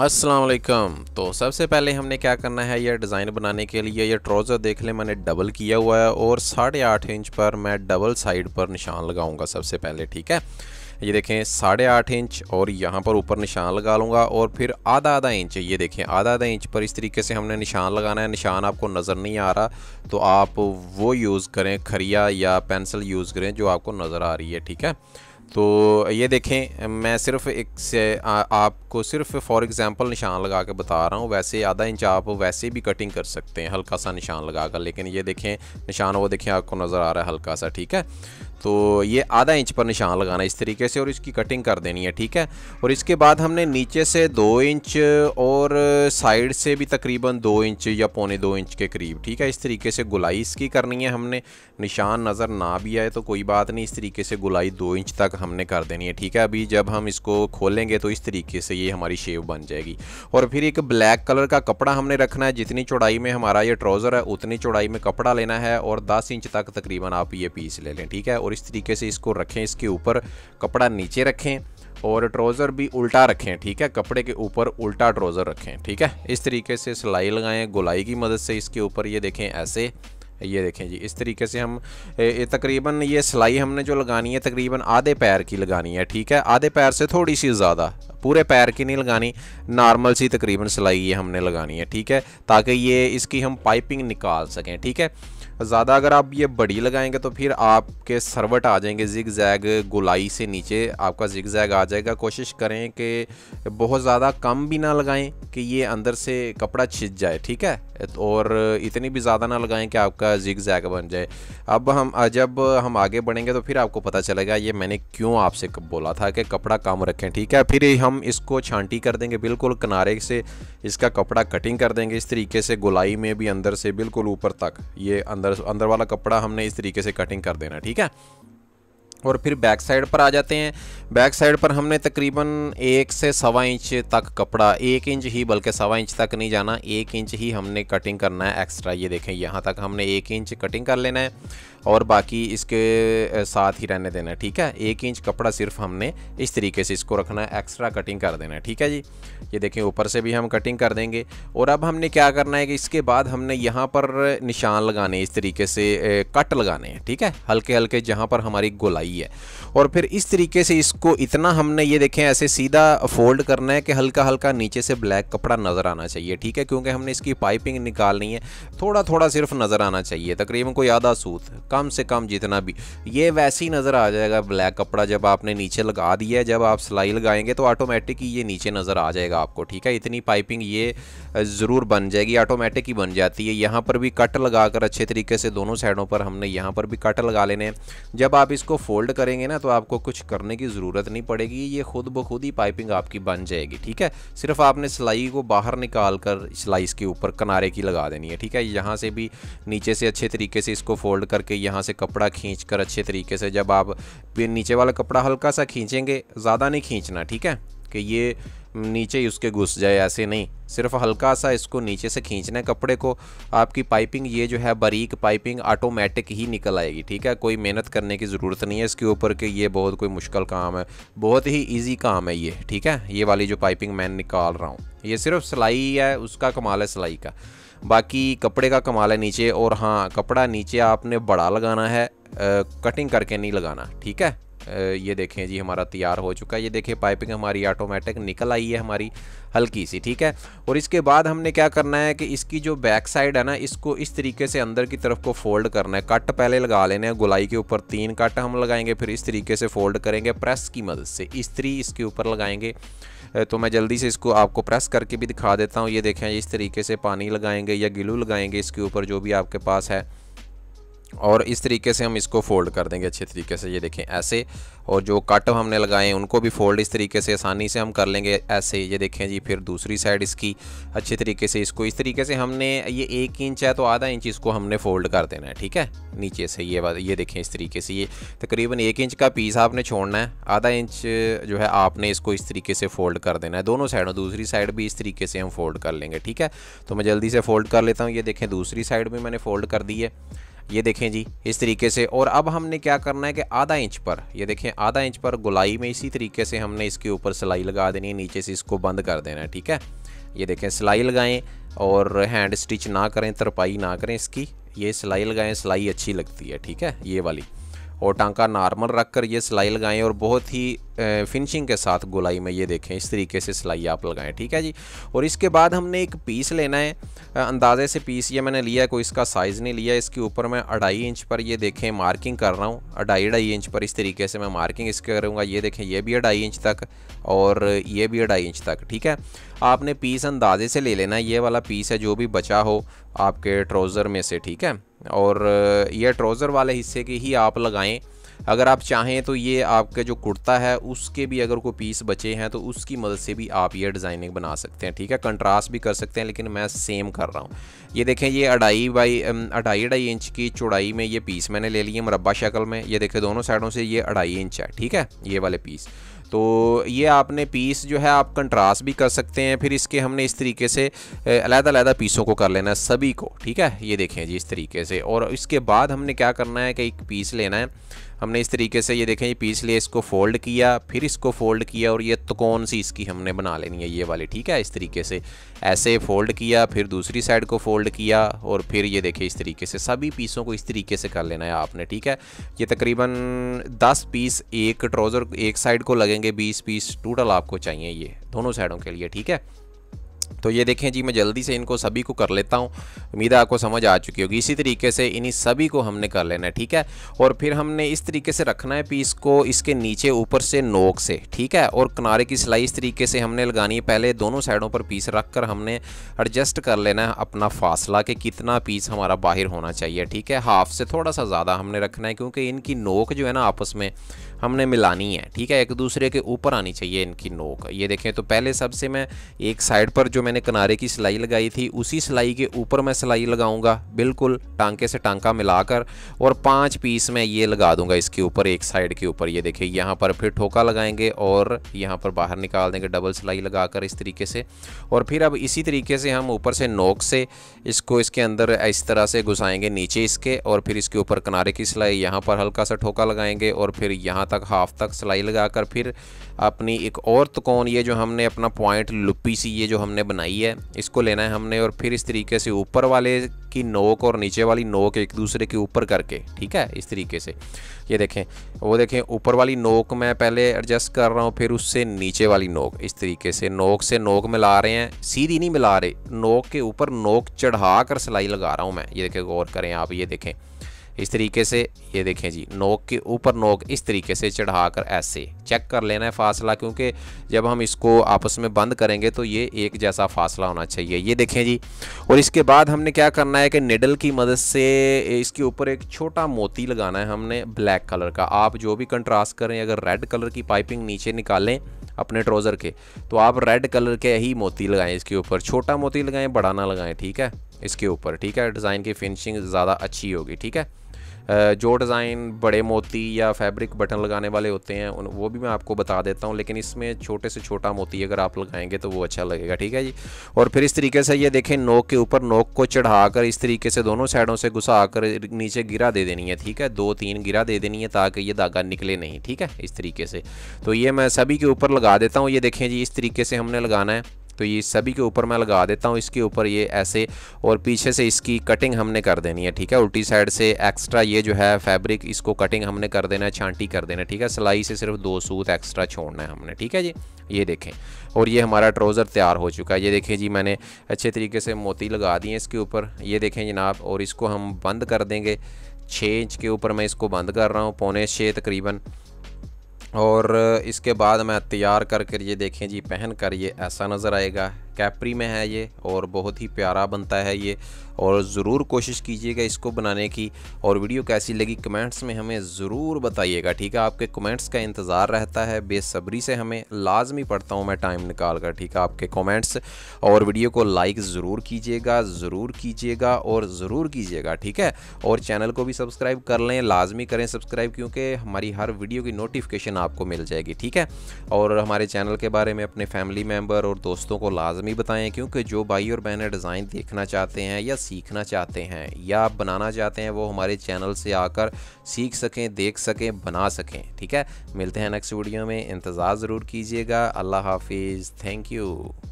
अस्सलाम वालेकुम। तो सबसे पहले हमने क्या करना है, यह डिज़ाइन बनाने के लिए यह ट्राउज़र देख ले मैंने डबल किया हुआ है और 8.5 इंच पर मैं डबल साइड पर निशान लगाऊंगा सबसे पहले, ठीक है। ये देखें 8.5 इंच और यहाँ पर ऊपर निशान लगा लूँगा और फिर आधा इंच, ये देखें आधा इंच पर इस तरीके से हमने निशान लगाना है। निशान आपको नज़र नहीं आ रहा तो आप वो यूज़ करें, खरिया या पेंसिल यूज़ करें जो आपको नज़र आ रही है, ठीक है। तो ये देखें मैं सिर्फ एक से आपको सिर्फ फॉर एग्जांपल निशान लगा के बता रहा हूँ। वैसे आधा इंच आप वैसे भी कटिंग कर सकते हैं हल्का सा निशान लगा कर, लेकिन ये देखें निशान वो देखें आपको नज़र आ रहा है हल्का सा, ठीक है। तो ये आधा इंच पर निशान लगाना इस तरीके से और इसकी कटिंग कर देनी है, ठीक है। और इसके बाद हमने नीचे से 2 इंच और साइड से भी तकरीबन 2 इंच या 1.25 इंच के करीब, ठीक है। इस तरीके से गुलाई इसकी करनी है हमने, निशान नज़र ना भी आए तो कोई बात नहीं, इस तरीके से गुलाई 2 इंच तक हमने कर देनी है, ठीक है। अभी जब हम इसको खोलेंगे तो इस तरीके से ये हमारी शेप बन जाएगी। और फिर एक ब्लैक कलर का कपड़ा हमने रखना है, जितनी चौड़ाई में हमारा ये ट्राउज़र है उतनी चौड़ाई में कपड़ा लेना है और 10 इंच तक तकरीबन आप ये पीस ले लें, ठीक है। और इस तरीके से इसको रखें, इसके ऊपर कपड़ा नीचे रखें और ट्राउज़र भी उल्टा रखें, ठीक है। कपड़े के ऊपर उल्टा ट्राउज़र रखें, ठीक है। इस तरीके से सिलाई लगाएं गोलाई की मदद से इसके ऊपर, ये देखें ऐसे, ये देखें जी इस तरीके से हम तकरीबन ये सिलाई हमने जो लगानी है तकरीबन आधे पैर की लगानी है, ठीक है। आधे पैर से थोड़ी सी ज़्यादा, पूरे पैर की नहीं लगानी, नॉर्मल सी तकरीबन सिलाई ये हमने लगानी है, ठीक है, ताकि ये इसकी हम पाइपिंग निकाल सकें, ठीक है। ज़्यादा अगर आप ये बड़ी लगाएंगे तो फिर आपके सरवट आ जाएंगे, ज़िगज़ैग गोलाई से नीचे आपका ज़िगज़ैग आ जाएगा। कोशिश करें कि बहुत ज़्यादा कम भी ना लगाएं कि ये अंदर से कपड़ा छिद जाए, ठीक है, और इतनी भी ज़्यादा ना लगाएं कि आपका ज़िगज़ैग बन जाए। अब हम जब हम आगे बढ़ेंगे तो फिर आपको पता चलेगा ये मैंने क्यों आपसे बोला था कि कपड़ा कम रखें, ठीक है। फिर हम इसको छांटी कर देंगे, बिल्कुल किनारे से इसका कपड़ा कटिंग कर देंगे इस तरीके से, गोलाई में भी अंदर से बिल्कुल ऊपर तक ये अंदर वाला कपड़ा हमने इस तरीके से कटिंग कर देना, ठीक है। और फिर बैक साइड पर आ जाते हैं। बैक साइड पर हमने तकरीबन 1 से 1.25 इंच तक कपड़ा, 1 इंच ही बल्कि 1.25 इंच तक नहीं जाना, 1 इंच ही हमने कटिंग करना है एक्स्ट्रा। ये देखें यहाँ तक हमने 1 इंच कटिंग कर लेना है और बाकी इसके साथ ही रहने देना है, ठीक है। 1 इंच कपड़ा सिर्फ हमने इस तरीके से इसको रखना है, एक्स्ट्रा कटिंग कर देना है, ठीक है जी। ये देखें ऊपर से भी हम कटिंग कर देंगे। और अब हमने क्या करना है कि इसके बाद हमने यहाँ पर निशान लगाने इस तरीके से कट लगाने हैं, ठीक है, हल्के हल्के जहाँ पर हमारी गोलाई है। और फिर इस तरीके से इसको इतना हमने ये देखें ऐसे सीधा फोल्ड करना है कि हल्का हल्का नीचे से ब्लैक कपड़ा नज़र आना चाहिए, ठीक है, क्योंकि हमने इसकी पाइपिंग निकालनी है। थोड़ा थोड़ा सिर्फ नज़र आना चाहिए, तकरीबन कोई आधा सूत कम से कम जितना भी, ये वैसे ही नज़र आ जाएगा ब्लैक कपड़ा जब आपने नीचे लगा दिया है। जब आप सिलाई लगाएंगे तो ऑटोमेटिक ही ये नीचे नज़र आ जाएगा आपको, ठीक है। इतनी पाइपिंग ये ज़रूर बन जाएगी, ऑटोमेटिक ही बन जाती है। यहाँ पर भी कट लगा कर अच्छे तरीके से दोनों साइडों पर हमने यहाँ पर भी कट लगा लेने हैं। जब आप इसको फोल्ड करेंगे ना तो आपको कुछ करने की ज़रूरत नहीं पड़ेगी, ये खुद ब खुद ही पाइपिंग आपकी बन जाएगी, ठीक है। सिर्फ आपने सिलाई को बाहर निकाल कर सिलाई इसके ऊपर किनारे की लगा देनी है, ठीक है। यहाँ से भी नीचे से अच्छे तरीके से इसको फोल्ड करके यहाँ से कपड़ा खींचकर अच्छे तरीके से, जब आप नीचे वाला कपड़ा हल्का सा खींचेंगे, ज़्यादा नहीं खींचना, ठीक है, कि ये नीचे ही उसके घुस जाए, ऐसे नहीं, सिर्फ हल्का सा इसको नीचे से खींचना है कपड़े को। आपकी पाइपिंग ये जो है बारीक पाइपिंग ऑटोमेटिक ही निकल आएगी, ठीक है। कोई मेहनत करने की ज़रूरत नहीं है इसके ऊपर कि ये बहुत कोई मुश्किल काम है, बहुत ही इजी काम है ये, ठीक है। ये वाली जो पाइपिंग मैं निकाल रहा हूँ ये सिर्फ सिलाई है, उसका कमाल है सिलाई का, बाकी कपड़े का कमाल है नीचे। और हाँ, कपड़ा नीचे आपने बड़ा लगाना है, कटिंग करके नहीं लगाना, ठीक है। ये देखें जी हमारा तैयार हो चुका है, ये देखें पाइपिंग हमारी ऑटोमेटिक निकल आई है हमारी हल्की सी, ठीक है। और इसके बाद हमने क्या करना है कि इसकी जो बैक साइड है ना, इसको इस तरीके से अंदर की तरफ को फोल्ड करना है। कट पहले लगा लेने हैं, गोलाई के ऊपर 3 कट हम लगाएंगे, फिर इस तरीके से फोल्ड करेंगे प्रेस की मदद से, इस्त्री इसके ऊपर लगाएंगे। तो मैं जल्दी से इसको आपको प्रेस करके भी दिखा देता हूँ। ये देखें इस तरीके से पानी लगाएंगे या गिलू लगाएंगे इसके ऊपर, जो भी आपके पास है, और इस तरीके से हम इसको फोल्ड कर देंगे अच्छे तरीके से, ये देखें ऐसे। और जो कट हमने लगाए हैं उनको भी फोल्ड इस तरीके से आसानी से हम कर लेंगे ऐसे, ये देखें जी। फिर दूसरी साइड इसकी अच्छे तरीके से, इसको इस तरीके से हमने, ये 1 इंच है तो आधा इंच इसको हमने फोल्ड कर देना है, ठीक है, नीचे से। ये देखें इस तरीके से, ये तकरीबन 1 इंच का पीस आपने छोड़ना है, आधा इंच जो है आपने इसको इस तरीके से फोल्ड कर देना है दोनों साइडों। दूसरी साइड भी इस तरीके से हम फोल्ड कर लेंगे, ठीक है। तो मैं जल्दी से फोल्ड कर लेता हूँ, ये देखें दूसरी साइड भी मैंने फोल्ड कर दी है। ये देखें जी इस तरीके से। और अब हमने क्या करना है कि आधा इंच पर, ये देखें आधा इंच पर गोलाई में इसी तरीके से हमने इसके ऊपर सिलाई लगा देनी है, नीचे से इसको बंद कर देना है। ठीक है, ये देखें सिलाई लगाएं और हैंड स्टिच ना करें, तरपाई ना करें इसकी, ये सिलाई लगाएं, सिलाई अच्छी लगती है। ठीक है, ये वाली। और टांका नॉर्मल रखकर ये सिलाई लगाएं और बहुत ही फिनिशिंग के साथ गोलाई में ये देखें इस तरीके से सिलाई आप लगाएं। ठीक है जी। और इसके बाद हमने एक पीस लेना है, अंदाजे से पीस ये मैंने लिया है, कोई इसका साइज़ नहीं लिया। इसके ऊपर मैं अढ़ाई इंच पर ये देखें मार्किंग कर रहा हूँ, अढ़ाई इंच पर इस तरीके से मैं मार्किंग इसके करूँगा। ये देखें ये भी अढ़ाई इंच तक और ये भी अढ़ाई इंच तक। ठीक है, आपने पीस अंदाजे से ले लेना है, ये वाला पीस है जो भी बचा हो आपके ट्राउज़र में से। ठीक है, और ये ट्राउज़र वाले हिस्से की ही आप लगाएं। अगर आप चाहें तो ये आपके जो कुर्ता है उसके भी अगर कोई पीस बचे हैं तो उसकी मदद से भी आप ये डिज़ाइनिंग बना सकते हैं। ठीक है, कंट्रास्ट भी कर सकते हैं, लेकिन मैं सेम कर रहा हूँ। ये देखें ये अढ़ाई इंच की चौड़ाई में ये पीस मैंने ले लिए मुरब्बा शक्ल में। ये देखें दोनों साइडों से ये अढ़ाई इंच है। ठीक है, ये वाले पीस। तो ये आपने पीस जो है आप कंट्रास्ट भी कर सकते हैं। फिर इसके हमने इस तरीके से अलग-अलग पीसों को कर लेना है सभी को। ठीक है, ये देखें जी इस तरीके से। और इसके बाद हमने क्या करना है कि एक पीस लेना है, हमने इस तरीके से ये देखें ये पीस लिए, इसको फ़ोल्ड किया, फिर इसको फ़ोल्ड किया और ये तकोन सी इसकी हमने बना लेनी है ये वाली। ठीक है, इस तरीके से ऐसे फ़ोल्ड किया, फिर दूसरी साइड को फ़ोल्ड किया और फिर ये देखें इस तरीके से सभी पीसों को इस तरीके से कर लेना है आपने। ठीक है, ये तकरीबन 10 पीस एक ट्राउज़र एक साइड को लगेंगे, 20 पीस टोटल आपको चाहिए ये दोनों साइडों के लिए। ठीक है, तो ये देखें जी मैं जल्दी से इनको सभी को कर लेता हूँ, उम्मीद है आपको समझ आ चुकी होगी। इसी तरीके से इन्हीं सभी को हमने कर लेना है। ठीक है, और फिर हमने इस तरीके से रखना है पीस को इसके नीचे ऊपर से नोक से। ठीक है, और किनारे की सिलाई इस तरीके से हमने लगानी है। पहले दोनों साइडों पर पीस रख कर हमने एडजस्ट कर लेना है अपना फासला कि कितना पीस हमारा बाहर होना चाहिए। ठीक है, हाफ से थोड़ा सा ज़्यादा हमने रखना है क्योंकि इनकी नोक जो है ना आपस में हमने मिलानी है। ठीक है, एक दूसरे के ऊपर आनी चाहिए इनकी नोक। ये देखें तो पहले सबसे मैं एक साइड पर जो मैंने किनारे की सिलाई लगाई थी उसी सिलाई के ऊपर मैं सिलाई लगाऊंगा, बिल्कुल टांके से टांका मिलाकर, और 5 पीस मैं ये लगा दूंगा इसके ऊपर एक साइड के ऊपर। ये देखिए यहाँ पर फिर ठोका लगाएंगे और यहाँ पर बाहर निकाल देंगे डबल सिलाई लगाकर इस तरीके से। और फिर अब इसी तरीके से हम ऊपर से नोक से इसको इसके अंदर इस तरह से घुसाएंगे नीचे इसके, और फिर इसके ऊपर किनारे की सिलाई यहाँ पर हल्का सा ठोका लगाएंगे और फिर यहाँ तक हाफ तक सिलाई लगाकर फिर अपनी एक और तकोन ये जो हमने अपना पॉइंट लुपी सी ये जो हमने बनाई है इसको लेना है हमने, और फिर इस तरीके से ऊपर वाले की नोक और नीचे वाली नोक एक दूसरे के ऊपर करके। ठीक है, इस तरीके से ये देखें वो देखें ऊपर वाली नोक मैं पहले एडजस्ट कर रहा हूँ, फिर उससे नीचे वाली नोक इस तरीके से नोक मिला रहे हैं, सीधी नहीं मिला रहे, नोक के ऊपर नोक चढ़ा कर सिलाई लगा रहा हूँ मैं। ये देखें गौर करें आप, ये देखें इस तरीके से, ये देखें जी नोक के ऊपर नोक इस तरीके से चढ़ाकर ऐसे चेक कर लेना है फासला, क्योंकि जब हम इसको आपस में बंद करेंगे तो ये एक जैसा फासला होना चाहिए। ये देखें जी। और इसके बाद हमने क्या करना है कि निडल की मदद से इसके ऊपर एक छोटा मोती लगाना है हमने ब्लैक कलर का। आप जो भी कंट्रास्ट करें, अगर रेड कलर की पाइपिंग नीचे निकालें अपने ट्राउज़र के तो आप रेड कलर के ही मोती लगाएं इसके ऊपर, छोटा मोती लगाएं, बड़ा ना लगाएं। ठीक है, इसके ऊपर। ठीक है, डिज़ाइन की फिनिशिंग ज़्यादा अच्छी होगी। ठीक है, जो डिज़ाइन बड़े मोती या फैब्रिक बटन लगाने वाले होते हैं वो भी मैं आपको बता देता हूँ, लेकिन इसमें छोटे से छोटा मोती अगर आप लगाएंगे तो वो अच्छा लगेगा। ठीक है जी। और फिर इस तरीके से ये देखें नोक के ऊपर नोक को चढ़ाकर इस तरीके से दोनों साइडों से घुसा कर नीचे गिरा दे देनी है। ठीक है, 2-3 गिरा दे देनी है ताकि ये धागा निकले नहीं। ठीक है, इस तरीके से। तो ये मैं सभी के ऊपर लगा देता हूँ। ये देखें जी इस तरीके से हमने लगाना है, तो ये सभी के ऊपर मैं लगा देता हूँ इसके ऊपर ये ऐसे, और पीछे से इसकी कटिंग हमने कर देनी है। ठीक है, उल्टी साइड से एक्स्ट्रा ये जो है फैब्रिक इसको कटिंग हमने कर देना है, छांटी कर देना है। ठीक है, सिलाई से सिर्फ 2 सूत एक्स्ट्रा छोड़ना है हमने। ठीक है जी, ये देखें। और ये हमारा ट्राउज़र तैयार हो चुका है। ये देखें जी मैंने अच्छे तरीके से मोती लगा दिए इसके ऊपर। ये देखें जनाब, और इसको हम बंद कर देंगे 6 इंच के ऊपर, मैं इसको बंद कर रहा हूँ 5.25 तकरीबन। और इसके बाद मैं तैयार करके ये देखें जी पहन कर ये ऐसा नज़र आएगा। कैपरी में है ये और बहुत ही प्यारा बनता है ये, और ज़रूर कोशिश कीजिएगा इसको बनाने की। और वीडियो कैसी लगी कमेंट्स में हमें ज़रूर बताइएगा। ठीक है, आपके कमेंट्स का इंतज़ार रहता है बेसब्री से, हमें लाजमी पढ़ता हूँ मैं टाइम निकाल कर। ठीक है, आपके कमेंट्स। और वीडियो को लाइक ज़रूर कीजिएगा, ज़रूर कीजिएगा और ज़रूर कीजिएगा। ठीक है, और चैनल को भी सब्सक्राइब कर लें, लाजमी करें सब्सक्राइब, क्योंकि हमारी हर वीडियो की नोटिफिकेशन आपको मिल जाएगी। ठीक है, और हमारे चैनल के बारे में अपने फैमिली मेम्बर और दोस्तों को लाजमी लाजमी बताएं, क्योंकि जो भाई और बहनें डिज़ाइन देखना चाहते हैं या सीखना चाहते हैं या बनाना चाहते हैं वो हमारे चैनल से आकर सीख सकें, देख सकें, बना सकें। ठीक है, मिलते हैं नेक्स्ट वीडियो में, इंतज़ार ज़रूर कीजिएगा। अल्लाह हाफिज़, थैंक यू।